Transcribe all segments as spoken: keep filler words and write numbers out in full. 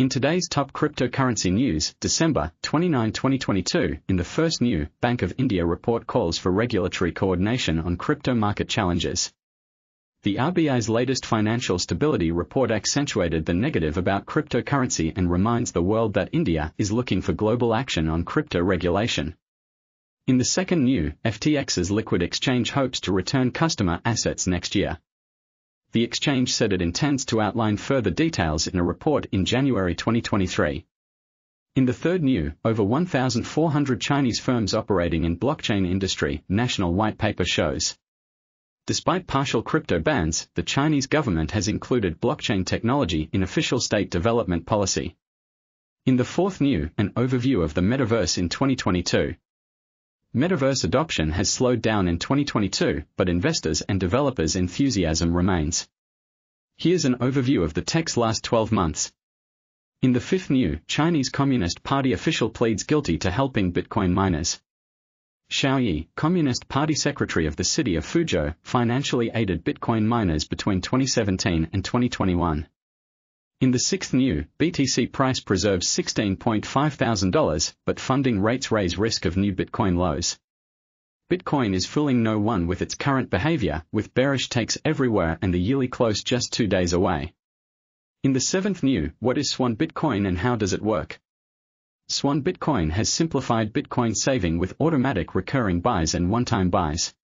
In today's top cryptocurrency news, December twenty-ninth twenty twenty-two, in the first new Bank of India report calls for regulatory coordination on crypto market challenges. The R B I's latest financial stability report accentuated the negative about cryptocurrency and reminds the world that India is looking for global action on crypto regulation. In the second new, F T X's liquid exchange hopes to return customer assets next year. The exchange said it intends to outline further details in a report in January twenty twenty-three. In the third new, over one thousand four hundred Chinese firms operating in blockchain industry, national white paper shows. Despite partial crypto bans, the Chinese government has included blockchain technology in official state development policy. In the fourth new, an overview of the metaverse in twenty twenty-two. Metaverse adoption has slowed down in twenty twenty-two, but investors and developers' enthusiasm remains. Here's an overview of the tech's last twelve months. In the fifth new, Chinese Communist Party official pleads guilty to helping Bitcoin miners. Xiaoyi, Communist Party Secretary of the city of Fuzhou, financially aided Bitcoin miners between twenty seventeen and twenty twenty-one. In the sixth new, B T C price preserves sixteen thousand five hundred dollars, but funding rates raise risk of new Bitcoin lows. Bitcoin is fooling no one with its current behavior, with bearish takes everywhere and the yearly close just two days away. In the seventh new, what is Swan Bitcoin and how does it work? Swan Bitcoin has simplified Bitcoin saving with automatic recurring buys and one-time buys.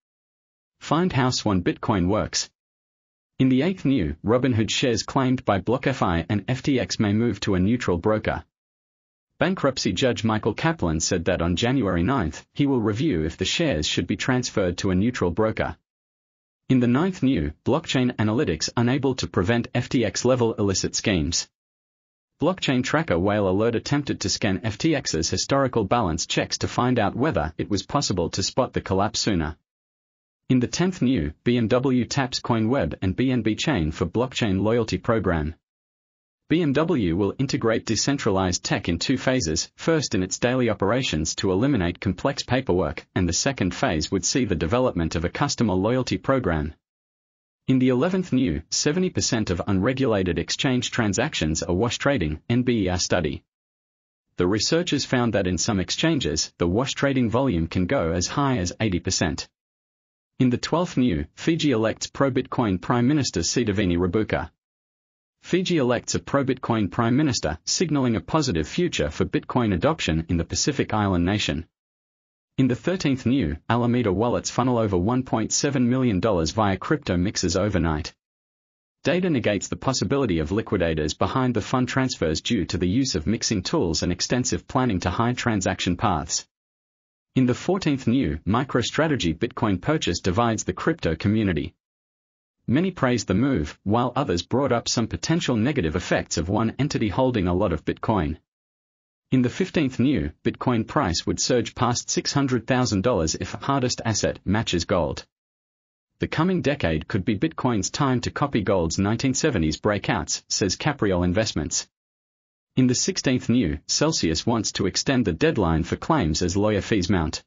Find how Swan Bitcoin works. In the eighth new, Robinhood shares claimed by BlockFi and F T X may move to a neutral broker. Bankruptcy Judge Michael Kaplan said that on January ninth, he will review if the shares should be transferred to a neutral broker. In the ninth new, blockchain analytics unable to prevent F T X-level illicit schemes. Blockchain tracker Whale Alert attempted to scan F T X's historical balance checks to find out whether it was possible to spot the collapse sooner. In the tenth new, B M W taps CoinWeb and B N B Chain for blockchain loyalty program. B M W will integrate decentralized tech in two phases, first in its daily operations to eliminate complex paperwork, and the second phase would see the development of a customer loyalty program. In the eleventh new, seventy percent of unregulated exchange transactions are wash trading, N B E R study. The researchers found that in some exchanges, the wash trading volume can go as high as eighty percent. In the twelfth new, Fiji elects pro-Bitcoin Prime Minister Sitiveni Rabuka. Fiji elects a pro-Bitcoin Prime Minister, signaling a positive future for Bitcoin adoption in the Pacific Island nation. In the thirteenth new, Alameda wallets funnel over one point seven million dollars via crypto mixes overnight. Data negates the possibility of liquidators behind the fund transfers due to the use of mixing tools and extensive planning to hide transaction paths. In the fourteenth new, MicroStrategy Bitcoin purchase divides the crypto community. Many praised the move, while others brought up some potential negative effects of one entity holding a lot of Bitcoin. In the fifteenth new, Bitcoin price would surge past six hundred thousand dollars if hardest asset matches gold. The coming decade could be Bitcoin's time to copy gold's nineteen seventies breakouts, says Capriole Investments. In the sixteenth new, Celsius wants to extend the deadline for claims as lawyer fees mount.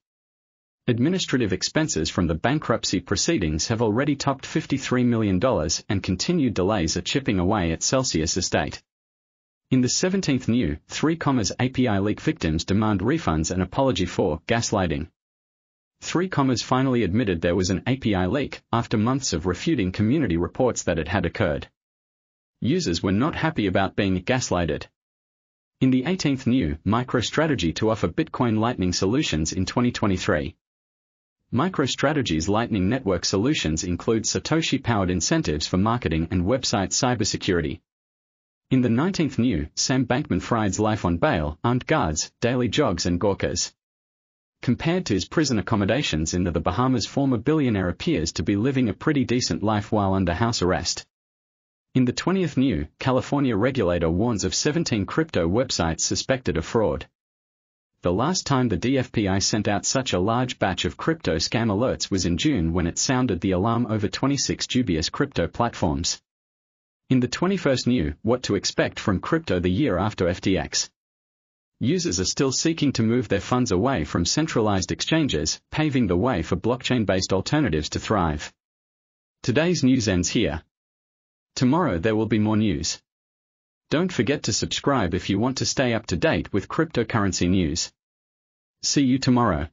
Administrative expenses from the bankruptcy proceedings have already topped fifty-three million dollars and continued delays are chipping away at Celsius estate. In the seventeenth new, three Commas A P I leak victims demand refunds and apology for gaslighting. three Commas finally admitted there was an A P I leak, after months of refuting community reports that it had occurred. Users were not happy about being gaslighted. In the eighteenth new, MicroStrategy to offer Bitcoin Lightning solutions in twenty twenty-three. MicroStrategy's Lightning Network solutions include Satoshi-powered incentives for marketing and website cybersecurity. In the nineteenth new, Sam Bankman-Fried's life on bail, armed guards, daily jogs and gawkers. Compared to his prison accommodations in the, the Bahamas, former billionaire appears to be living a pretty decent life while under house arrest. In the twentieth new, California regulator warns of seventeen crypto websites suspected of fraud. The last time the D F P I sent out such a large batch of crypto scam alerts was in June when it sounded the alarm over twenty-six dubious crypto platforms. In the twenty-first new, what to expect from crypto the year after F T X. Users are still seeking to move their funds away from centralized exchanges, paving the way for blockchain-based alternatives to thrive. Today's news ends here. Tomorrow there will be more news. Don't forget to subscribe if you want to stay up to date with cryptocurrency news. See you tomorrow.